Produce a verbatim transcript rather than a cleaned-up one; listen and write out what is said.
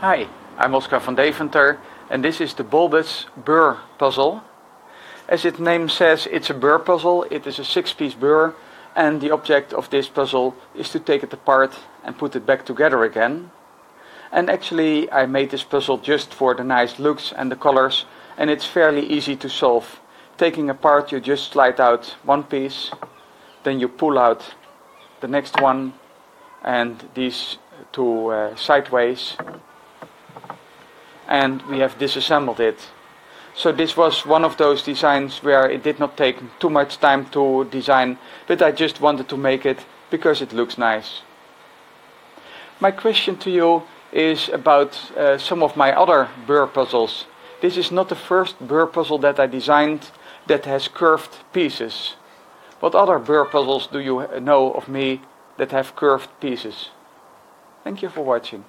Hi, I'm Oskar van Deventer, and this is the Bulbous Burr puzzle. As its name says, it's a burr puzzle. It is a six-piece burr, and the object of this puzzle is to take it apart and put it back together again. And actually, I made this puzzle just for the nice looks and the colors, and it's fairly easy to solve. Taking apart, you just slide out one piece, then you pull out the next one, and these two uh, sideways. And we have disassembled it. So this was one of those designs where it did not take too much time to design, but I just wanted to make it because it looks nice. My question to you is about uh, some of my other burr puzzles. This is not the first burr puzzle that I designed that has curved pieces. What other burr puzzles do you know of me that have curved pieces? Thank you for watching.